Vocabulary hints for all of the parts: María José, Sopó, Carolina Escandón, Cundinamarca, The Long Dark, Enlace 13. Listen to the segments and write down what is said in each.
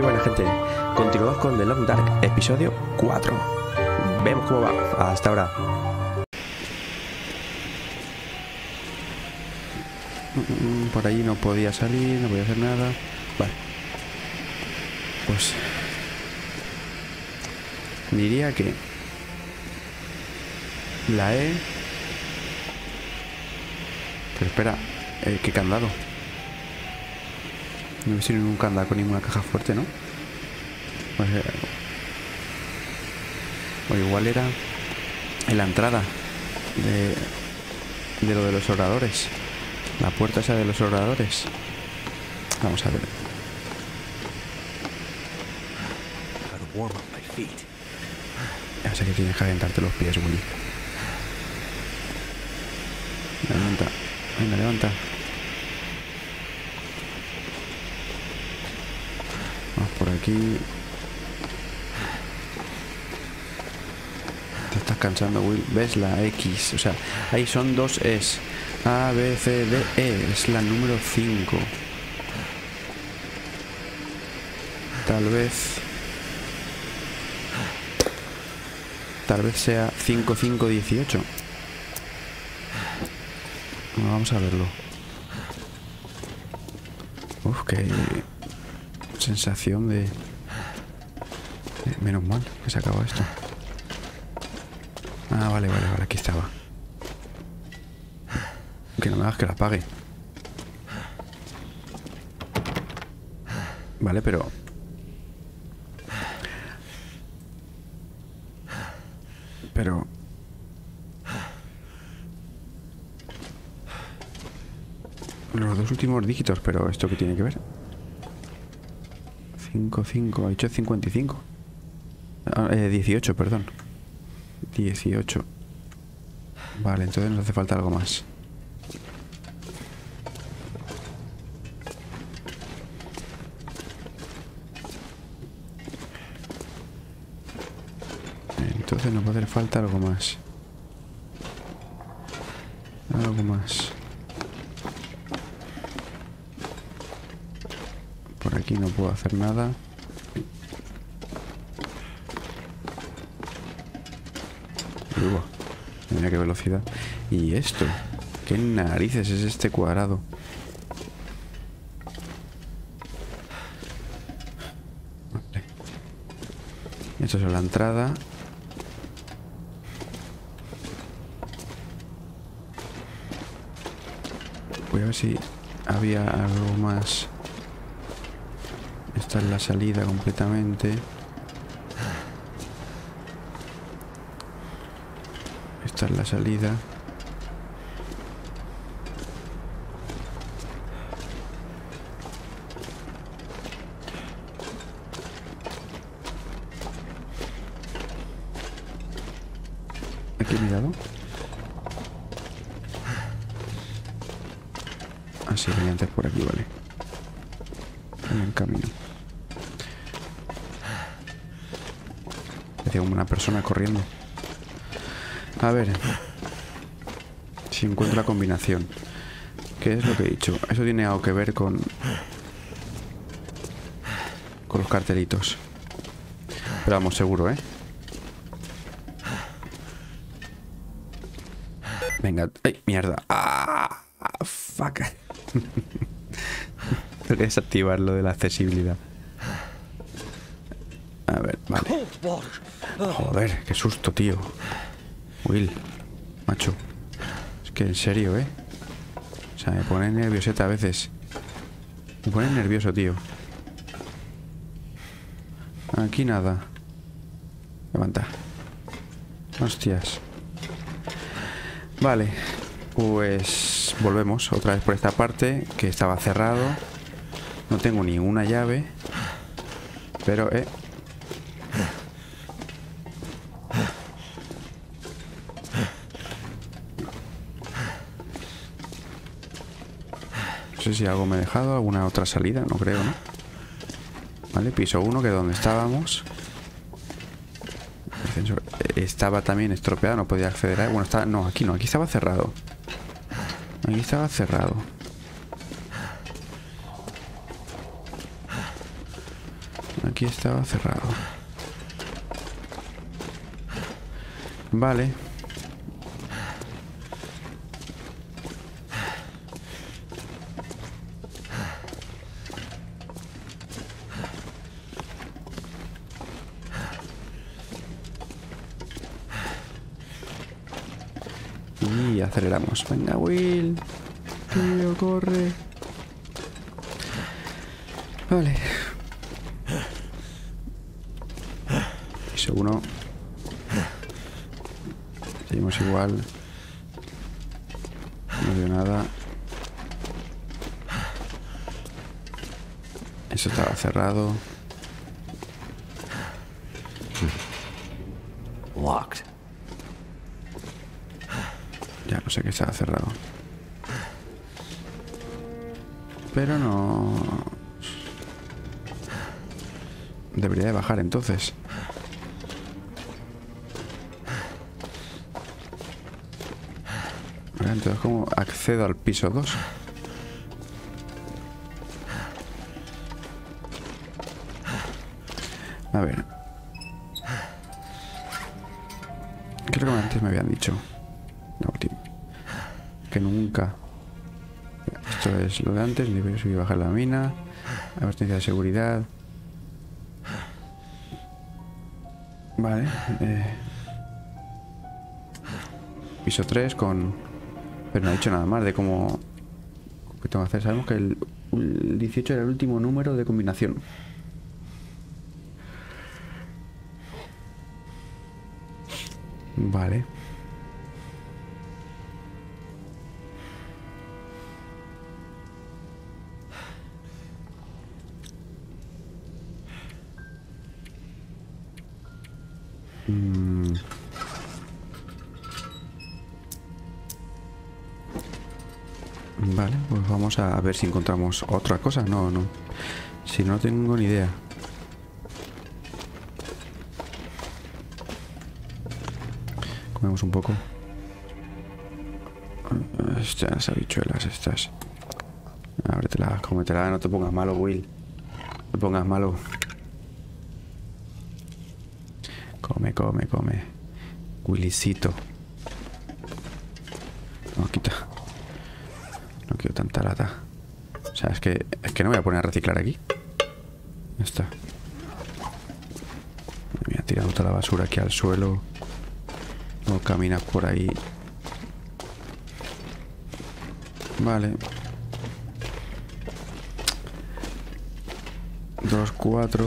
Muy buena gente, continuamos con The Long Dark, episodio 4. Vemos cómo va, hasta ahora. Por allí no podía salir, no podía hacer nada. Vale. Pues... diría que... la E... pero espera, ¿qué candado? No me sirve un candado con ninguna caja fuerte, ¿no? Pues, o igual era en la entrada de lo de los oradores. La puerta esa de los oradores. Vamos a ver. Ya sé que tienes que calentarte los pies, Willy. Levanta. Venga, levanta. Vamos por aquí. Te estás cansando, Will. ¿Ves la X? O sea, ahí son dos Es. A, B, C, D, E. Es la número 5. Tal vez sea 5518. Bueno, vamos a verlo. Uf, qué sensación de... Menos mal que se acabó esto. Ah, vale, vale, vale, aquí estaba. Que no me hagas que la apague. Vale, pero... pero... los dos últimos dígitos, pero ¿esto qué tiene que ver? 5, ha dicho 55. 18, perdón. 18. Vale, entonces nos hace falta algo más. Entonces nos va a hacer falta algo más. Algo más. Por aquí no puedo hacer nada. Uah, mira qué velocidad. ¿Y esto? ¿Qué narices es este cuadrado? Vale. Esto es la entrada. Voy a ver si había algo más. Esta es la salida completamente. Esta es la salida. Aquí he mirado. Así venía antes por aquí, vale. En el camino. Parecía como una persona corriendo. A ver si encuentro la combinación. ¿Qué es lo que he dicho? Eso tiene algo que ver con los cartelitos. Pero vamos, seguro, ¿eh? Venga. ¡Ay, mierda! ¡Ah! ¡Fuck! Tengo que desactivar lo de la accesibilidad. A ver, vale. Joder, qué susto, tío. Will, macho. Es que en serio, ¿eh? O sea, me pone nervioseta a veces. Me pone nervioso, tío. Aquí nada. Levanta. Hostias. Vale. Pues volvemos otra vez por esta parte, que estaba cerrado. No tengo ninguna llave. Pero, no sé si algo me he dejado, alguna otra salida, no creo, ¿no? Vale, piso 1, que es donde estábamos. El ascensor estaba también estropeado, no podía acceder a él. Bueno, estaba... no, aquí no, aquí estaba cerrado. Aquí estaba cerrado. aquí estaba cerrado. Vale. Y aceleramos. Venga, Will. Tío, corre. Vale. Piso 1. Seguimos igual. No veo nada. Eso estaba cerrado. Locked. Ya no sé qué estaba cerrado. Pero no... Debería de bajar entonces. Vale, entonces, ¿cómo accedo al piso 2? A ver. Creo que antes me habían dicho. La última. Que nunca. Esto es lo de antes. Nivel subir y bajar la mina. Advertencia de seguridad. Vale. Piso 3 con... Pero no ha dicho nada más de cómo... ¿Qué tengo que hacer? Sabemos que el 18 era el último número de combinación. Vale. Vale, pues vamos a ver si encontramos otra cosa. No, no. Si no tengo ni idea. Comemos un poco. Estas habichuelas, estas. Ábretelas, cómetelas, no te pongas malo, Will. No te pongas malo. Come, come, come. Willycito. No, quita. No quiero tanta lata. O sea, es que no me voy a poner a reciclar aquí. Ya está. Me voy a tirar toda la basura aquí al suelo. No caminas por ahí. Vale. 2, 4.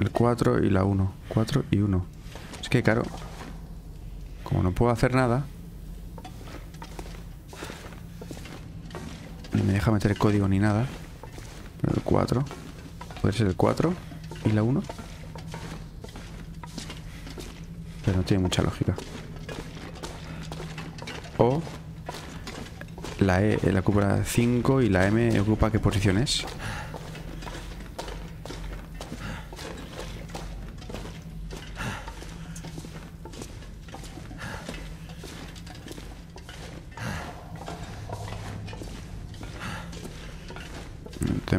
El 4 y la 1. 4 y 1. Es que, claro, como no puedo hacer nada, no me deja meter el código ni nada. Pero el 4. Puede ser el 4 y la 1. Pero no tiene mucha lógica. O la E la ocupa 5 y la M ocupa qué posición es.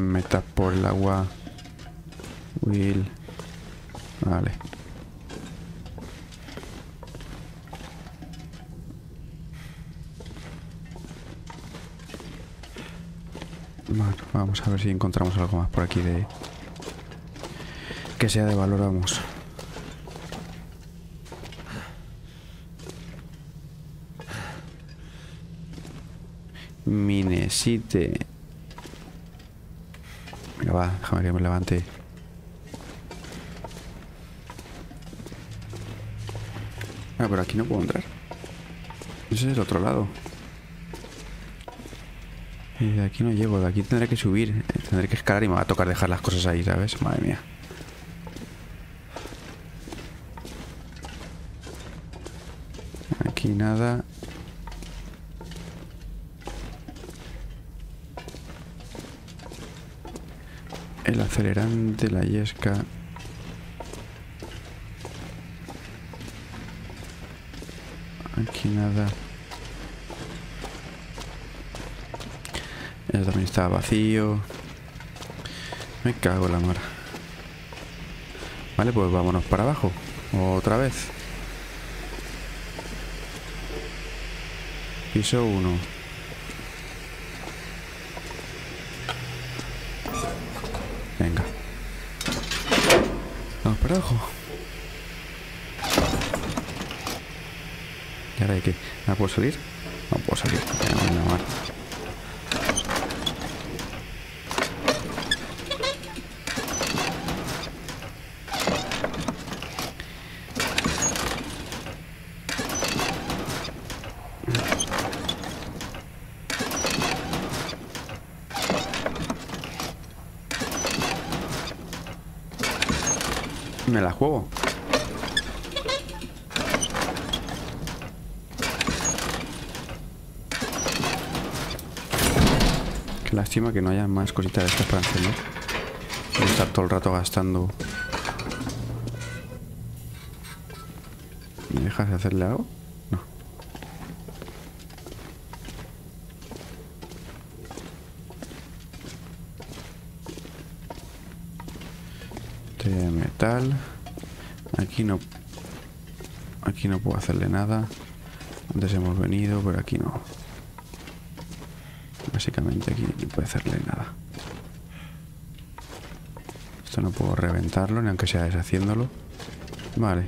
Metas por el agua, Will. Vale. Bueno, vamos a ver si encontramos algo más por aquí de... Que sea de valor, vamos. Minesite. Venga, va, déjame que me levante. Ah, pero aquí no puedo entrar. Ese es el otro lado. Y de aquí no llego, de aquí tendré que subir. Tendré que escalar y me va a tocar dejar las cosas ahí, ¿sabes? Madre mía. Aquí nada. El acelerante, la yesca. Aquí nada. Eso también estaba vacío. Me cago en la mora. Vale, pues vámonos para abajo. Otra vez. Piso 1. Venga. Vamos para abajo. ¿Y ahora hay que? ¿La puedo salir? No puedo salir. Me la juego. Qué lástima que no haya más cositas de estas para encender. Voy a estar todo el rato gastando. ¿Me dejas de hacerle algo? No. De metal. Aquí no puedo hacerle nada. Antes hemos venido, pero aquí no. Básicamente aquí no puedo hacerle nada. Esto no puedo reventarlo, ni aunque sea deshaciéndolo. Vale.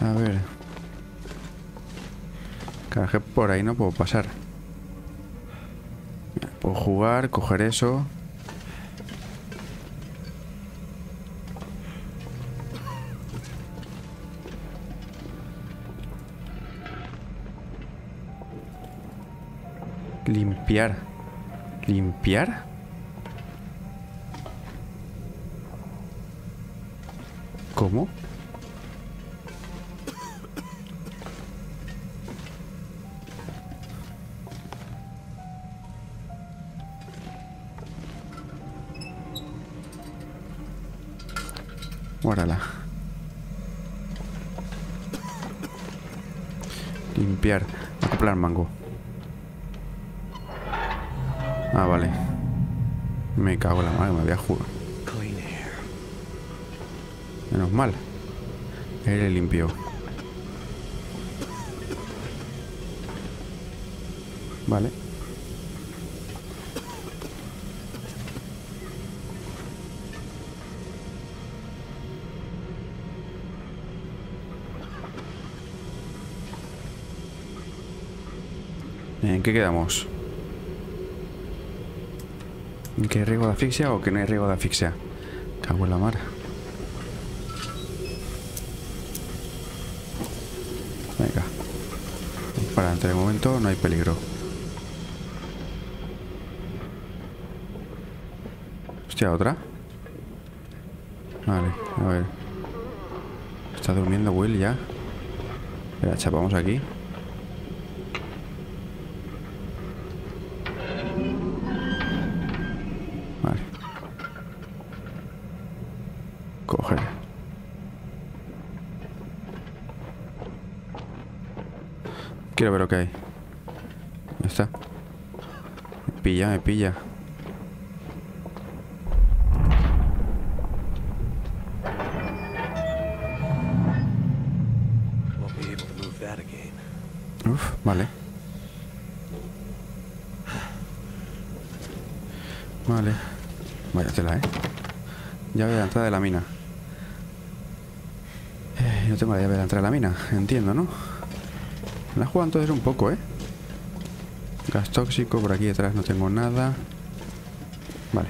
A ver. Carajé, por ahí no puedo pasar. Puedo jugar, coger eso. Limpiar. ¿Limpiar? ¿Cómo? Guárdala. Limpiar. Acoplar mango. Ah, vale. Me cago en la madre, me voy a jugar. Menos mal. Aire limpio. Vale. ¿En qué quedamos? ¿Que hay riesgo de asfixia o que no hay riesgo de asfixia? Cago en la mar. Venga. Para entre el momento no hay peligro. Hostia, ¿otra? Vale, a ver. Está durmiendo Will ya. La chapamos aquí. Coger. Quiero ver lo que hay. Ya está. Me pilla, me pilla. Uf, vale. Vale. Vaya tela, ¿eh? Llave de la entrada de la mina. No tengo la llave de la entrada de la mina, entiendo, ¿no? Me la he jugado entonces un poco, ¿eh? Gas tóxico, por aquí detrás no tengo nada. Vale.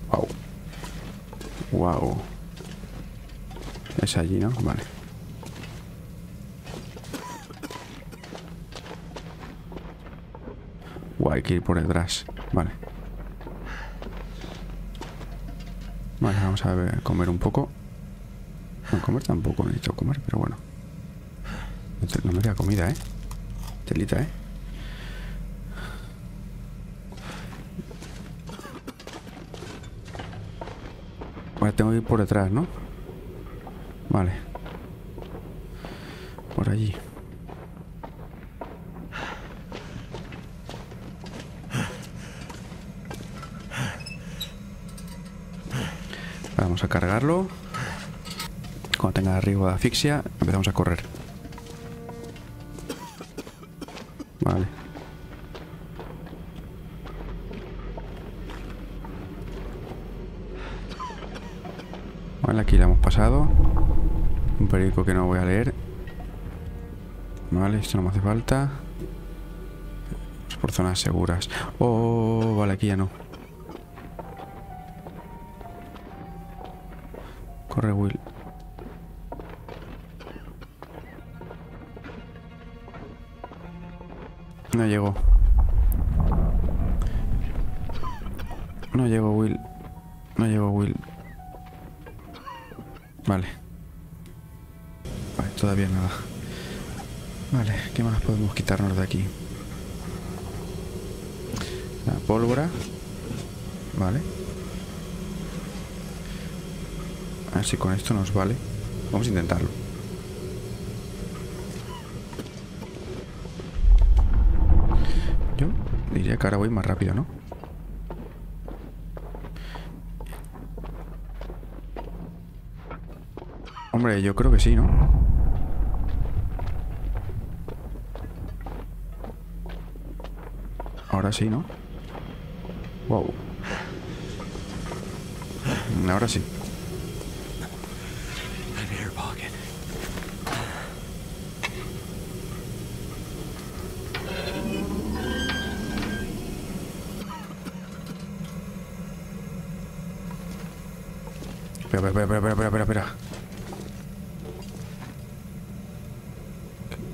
Wow. Wow. Es allí, ¿no? Vale. Wow, hay que ir por detrás. Vale. Vale, vamos a ver, comer un poco. No, comer tampoco necesito comer, pero bueno. No me queda comida, ¿eh? Telita, ¿eh? Vale, tengo que ir por detrás, ¿no? Vale. Por allí. Vamos a cargarlo. Cuando tenga riesgo de asfixia, empezamos a correr. Vale. Vale, aquí la hemos pasado. Un periódico que no voy a leer. Vale, esto no me hace falta. Es por zonas seguras. Oh, vale, aquí ya no. Corre, Will. No llegó. No llegó, Will. No llegó, Will. Vale. Vale, todavía nada. Vale, ¿qué más podemos quitarnos de aquí? La pólvora. Vale. A ver si con esto nos vale. Vamos a intentarlo. Yo diría que ahora voy más rápido, ¿no? Hombre, yo creo que sí, ¿no? Ahora sí, ¿no? Wow. Ahora sí. Espera.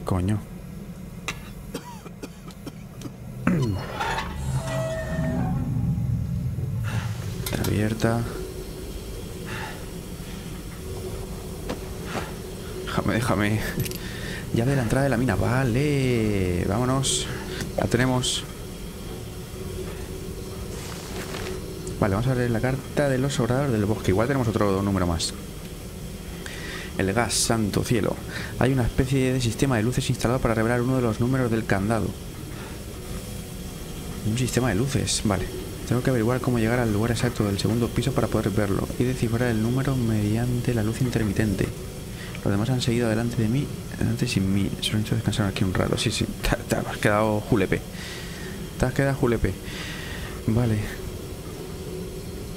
Coño. Está abierta. Déjame. Ya de la entrada de la mina. Vale. Vámonos. La tenemos. Vale, vamos a ver la carta de los sobradores del bosque. Igual tenemos otro número más. El gas, santo cielo. Hay una especie de sistema de luces instalado para revelar uno de los números del candado. Un sistema de luces, vale. Tengo que averiguar cómo llegar al lugar exacto del segundo piso para poder verlo y descifrar el número mediante la luz intermitente. Los demás han seguido adelante de mí, adelante sin mí. Solo necesito descansar aquí un rato. Sí, te has quedado julepe. Te has quedado julepe. Vale.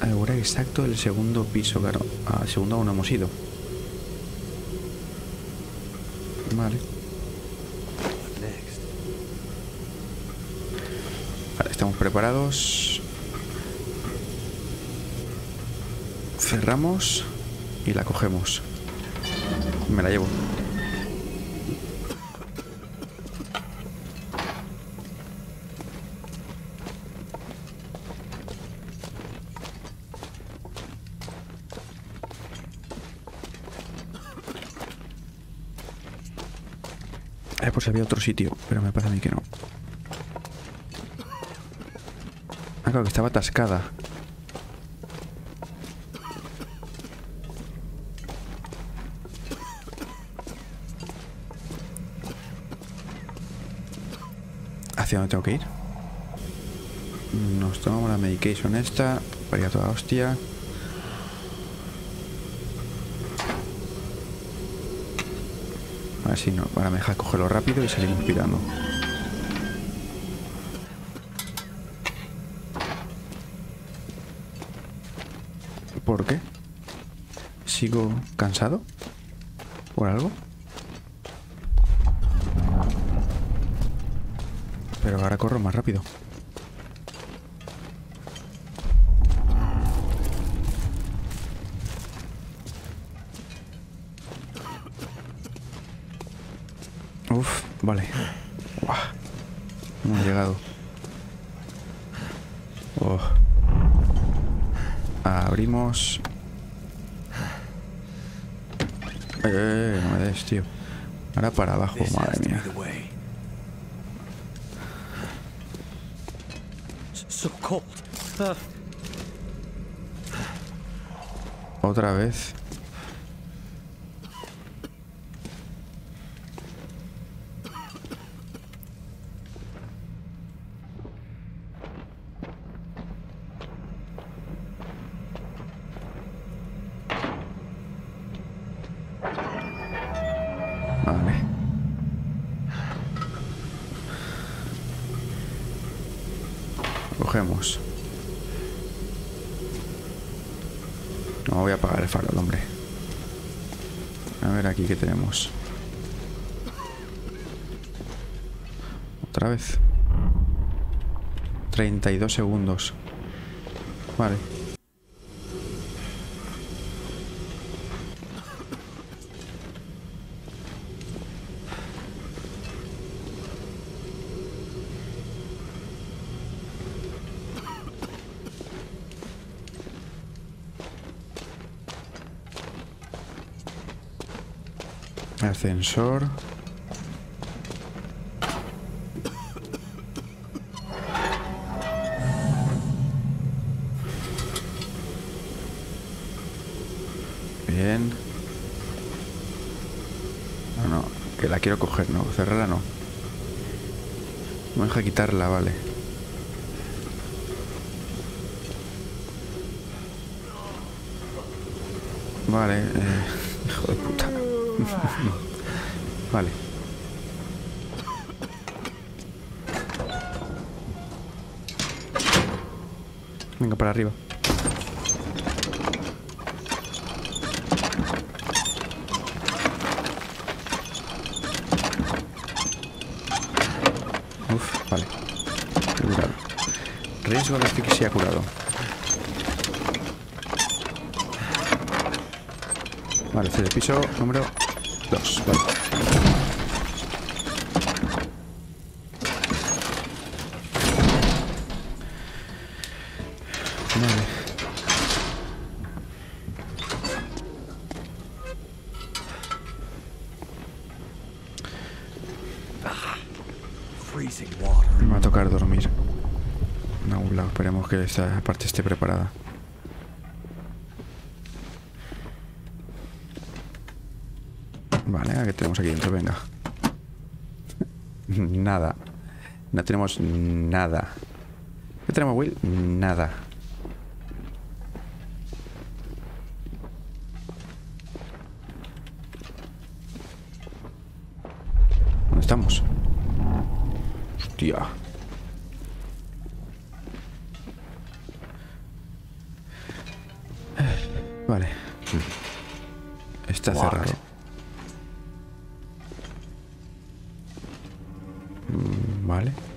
Al lugar exacto del segundo piso, claro. Al segundo aún no hemos ido. Vale. Vale, estamos preparados. Cerramos y la cogemos. Me la llevo. Pues había otro sitio, pero me parece a mí que no. Ah, claro, que estaba atascada. ¿Hacia dónde tengo que ir? Nos tomamos la medication esta. Para ir a toda hostia. A ver si no, ahora me deja cogerlo rápido y salimos pirando. ¿Por qué? ¿Sigo cansado? ¿Por algo? Pero ahora corro más rápido. Uf, vale. Uah, hemos llegado. Oh. Abrimos. No me des, tío. Ahora para abajo, madre mía. Otra vez. Cogemos. No voy a apagar el farol, hombre. A ver aquí qué tenemos. Otra vez. 32 segundos. Vale. Ascensor. Bien. No, no, que la quiero coger, no, cerrarla no. Me deja quitarla, vale. Vale, hijo de puta. Vale. Venga, para arriba. Uf, vale. He curado. Riesgo de asfixia curado. Vale, este es el piso número 2, vale. Vale. Me va a tocar dormir en algún lado, esperemos que esta parte esté preparada. Vale, ¿qué tenemos aquí dentro? Venga. Nada. No tenemos nada. ¿Qué tenemos, Will? Nada. ¿Dónde estamos? Hostia. Vale. Está cerrado. Vale.